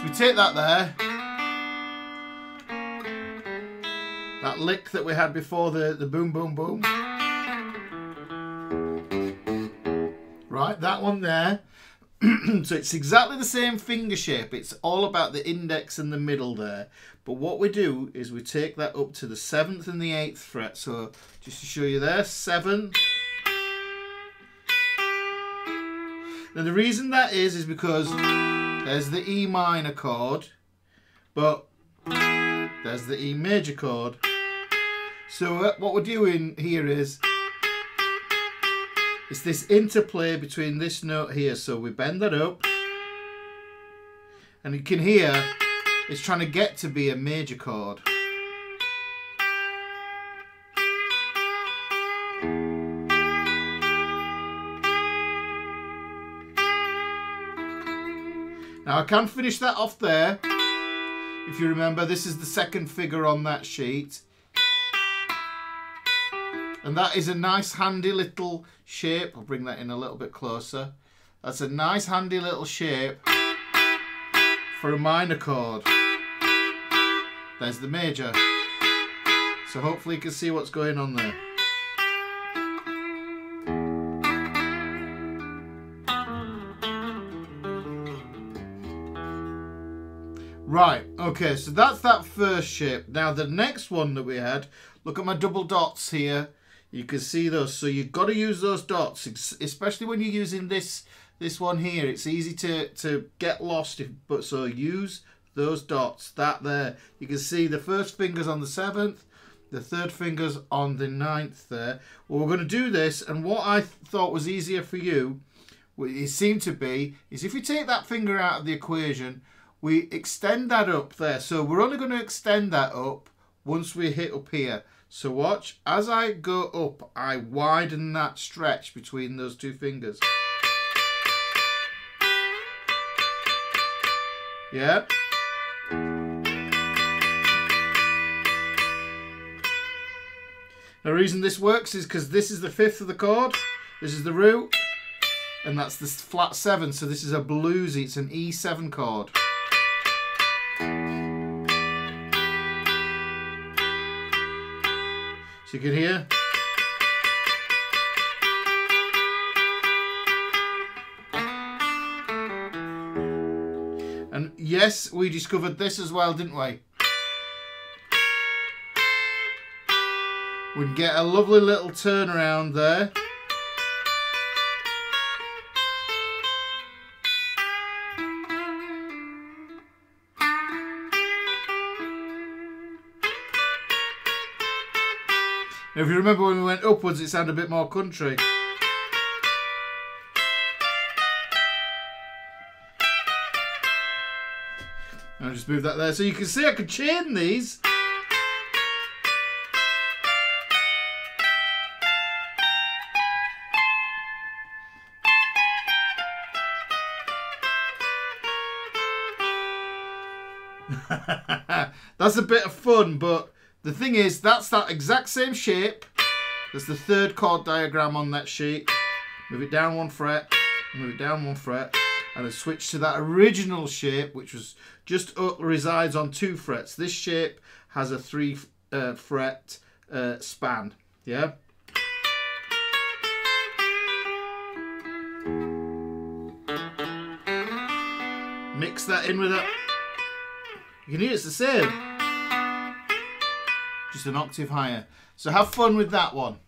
So we take that there, that lick that we had before, the boom, boom, boom. Right, that one there. So it's exactly the same finger shape. It's all about the index and the middle there. But what we do is we take that up to the 7th and the 8th fret. So just to show you there, 7. Now the reason that is because there's the E minor chord, but there's the E major chord. So what we're doing here is, it's this interplay between this note here. So we bend that up. And you can hear it's trying to get to be a major chord. Now I can finish that off there. If you remember, this is the second figure on that sheet. And that is a nice handy little shape. I'll bring that in a little bit closer. That's a nice handy little shape for a minor chord. There's the major. So hopefully you can see what's going on there. Right, okay, so that's that first shape. Now the next one that we had, look at my double dots here. You can see those, so you've got to use those dots, especially when you're using this one here. It's easy to get lost, but so use those dots, that there. You can see the first finger's on the 7th, the third finger's on the 9th there. Well, we're going to do this, and what I thought was easier for you, it seemed to be, is if you take that finger out of the equation, we extend that up there. So we're only going to extend that up once we hit up here. So watch, as I go up, I widen that stretch between those two fingers. Yeah. The reason this works is because this is the 5th of the chord, this is the root, and that's the flat 7, so this is a bluesy, it's an E7 chord. So you can hear. And yes, we discovered this as well, didn't we? We'd get a lovely little turnaround there. If you remember when we went upwards, it sounded a bit more country. I'll just move that there. So you can see I could chain these. That's a bit of fun, but the thing is, that's that exact same shape. That's the third chord diagram on that sheet. Move it down one fret, move it down one fret, and then switch to that original shape, which was just resides on 2 frets. This shape has a 3 fret span, yeah? Mix that in with it. You can hear it's the same. Just an octave higher. So have fun with that one.